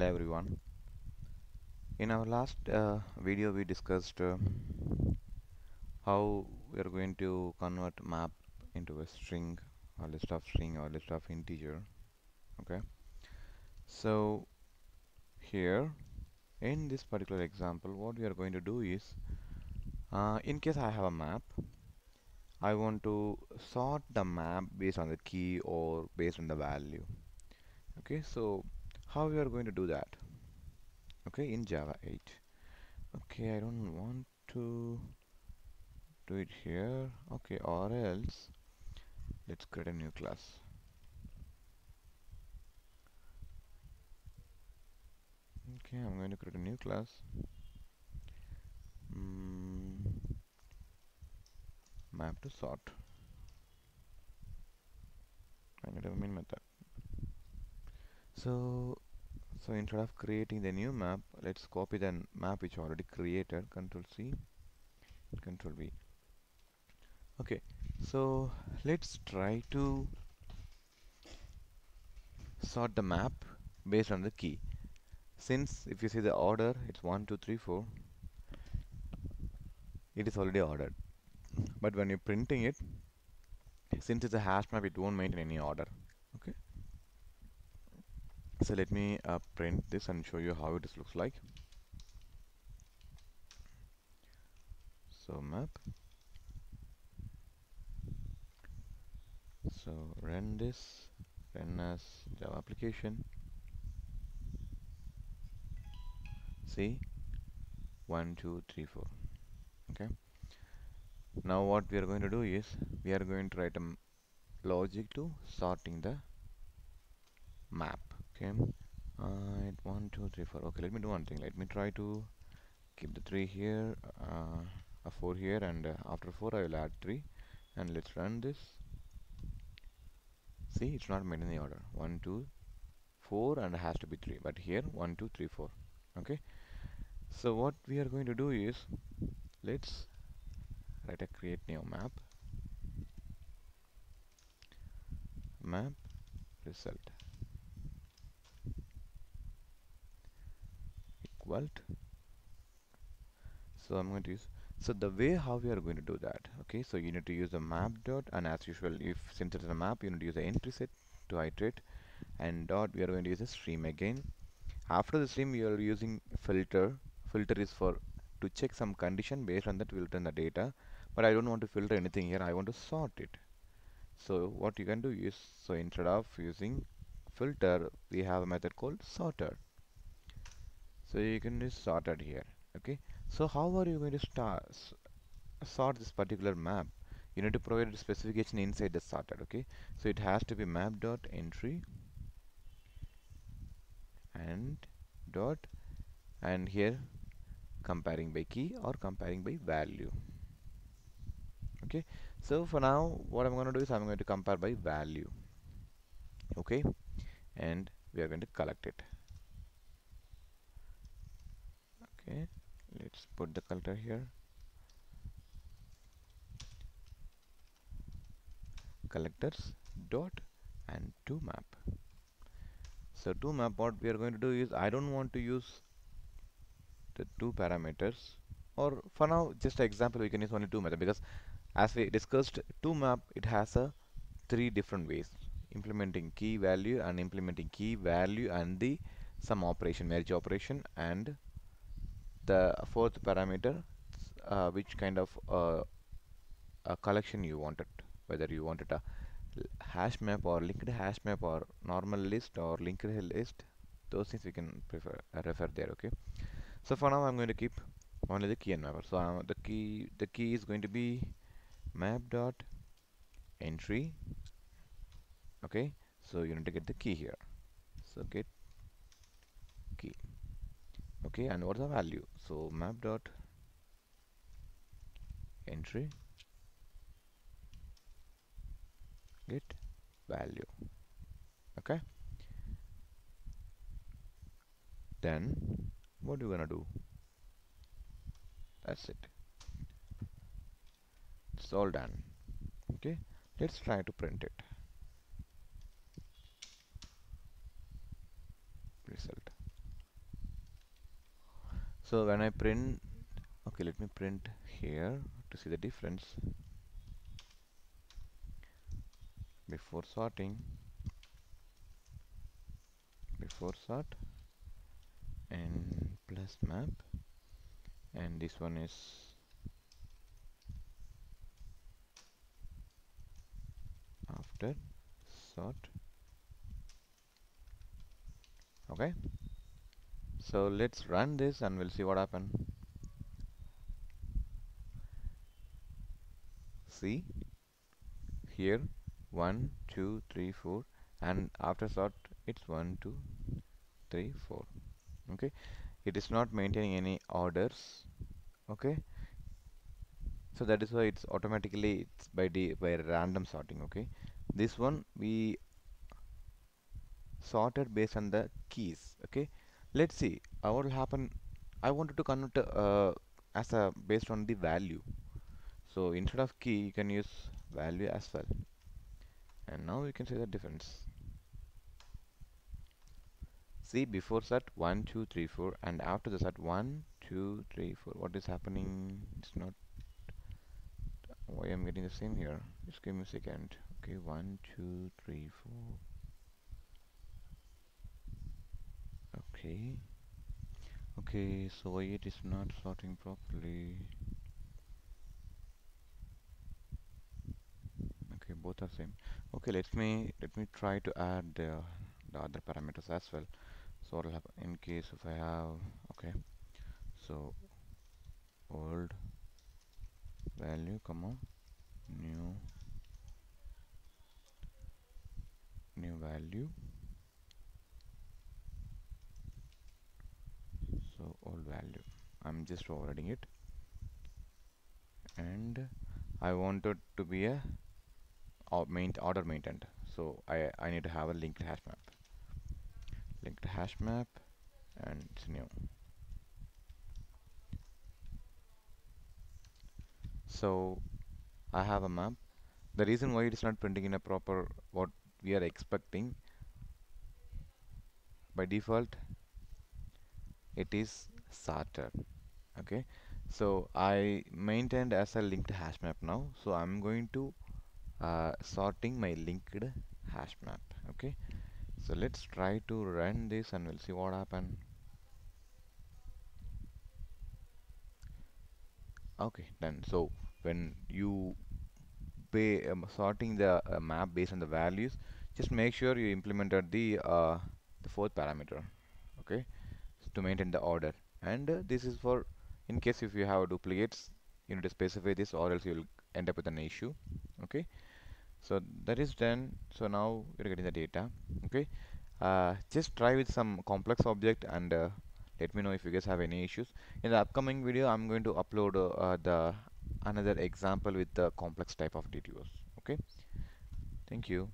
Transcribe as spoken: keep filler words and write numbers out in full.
Hello everyone. In our last uh, video we discussed uh, how we are going to convert map into a string or list of string or list of integer. Okay, so here in this particular example what we are going to do is uh, in case I have a map, I want to sort the map based on the key or based on the value. Okay, so how we are going to do that? Okay, in Java eight. Okay, I don't want to do it here. Okay, or else let's create a new class. Okay, I'm going to create a new class. Mm, map to sort. I need a main method. So, so instead of creating the new map, let's copy the map which already created. Control C, Control V. Okay, so let's try to sort the map based on the key. Since if you see the order, it's one, two, three, four, it is already ordered. But when you're printing it, since it's a hash map, it won't maintain any order. Okay. So let me uh, print this and show you how it looks like. So map. So run this, run as Java application. See, one, two, three, four. Okay. Now what we are going to do is we are going to write a m logic to sorting the map. Okay, uh, one, two, three, four. Okay, let me do one thing. Let me try to keep the three here, uh, a four here, and uh, after four I will add three. And let's run this. See, it's not made in the order. One, two, four, and it has to be three. But here, one, two, three, four. Okay. So what we are going to do is, let's write a create new map, map result equal to, so I'm going to use, so the way how we are going to do that, okay, so you need to use the map dot, and as usual, if since it's a map, you need to use the entry set to iterate, and dot, we are going to use the stream again. After the stream, we are using filter. Filter is for to check some condition, based on that we'll return the data, but I don't want to filter anything here, I want to sort it. So what you can do is, so instead of using filter, we have a method called sorter. So you can use sorted here. Okay, so how are you going to start sort this particular map? You need to provide a specification inside the sorted. Okay, so it has to be map dot entry and dot, and here comparing by key or comparing by value. Okay, so for now what I'm going to do is I'm going to compare by value. Okay, and we are going to collect it. Okay, let's put the collector here, collectors dot and to map. So to map, what we are going to do is, I don't want to use the two parameters, or for now just example we can use only two method, because as we discussed, to map it has a three different ways: implementing key value and implementing key value and the sum operation, merge operation, and the fourth parameter uh, which kind of uh, a collection you wanted, whether you wanted a hash map or linked hash map or normal list or linked list, those things we can prefer uh, refer there. Okay. So for now I'm going to keep only the key and mapper. So uh, the key the key is going to be map dot entry. Okay, so you need to get the key here. So get key. Okay, and what's the value? So map dot entry get value. Okay. Then what are you gonna do? That's it. It's all done. Okay, let's try to print it. Result. So when I print, okay, let me print here to see the difference before sorting. Before sort and plus map, and this one is after sort. Okay, so let's run this and we'll see what happens. See here, one two three four, and after sort it's one two three four. Okay, it is not maintaining any orders. Okay, so that is why it's automatically, it's by the by random sorting. Okay, this one we sorted based on the keys. Okay, let's see how it will happen. I wanted to convert uh, as a based on the value, so instead of key you can use value as well, and now you can see the difference. See, before sort one two three four, and after the sort one two three four. What is happening? It's not why I'm getting the same here. Just give me a second. Okay, one two three four. Okay, okay, so it is not sorting properly. Okay, both are same. Okay, let me let me try to add the, the other parameters as well. So what will happen in case if I have, okay, so old value comma new new value. So old value, I'm just overriding it, and I want it to be a or main order maintained. So I, I need to have a linked hash map, linked hash map, and it's new. So I have a map. The reason why it is not printing in a proper what we are expecting, by default it is sorted. Okay, so I maintained as a linked hash map now, so I'm going to uh, sorting my linked hash map. Okay, so let's try to run this and we'll see what happens. Okay, done. So when you pay um, sorting the uh, map based on the values, just make sure you implemented the uh, the fourth parameter, okay, to maintain the order. And uh, this is for in case if you have duplicates, you need to specify this, or else you will end up with an issue. Okay, so that is done. So now you're getting the data. Okay, uh, just try with some complex object, and uh, let me know if you guys have any issues. In the upcoming video, I'm going to upload uh, uh, the another example with the complex type of D T Os. Okay, thank you.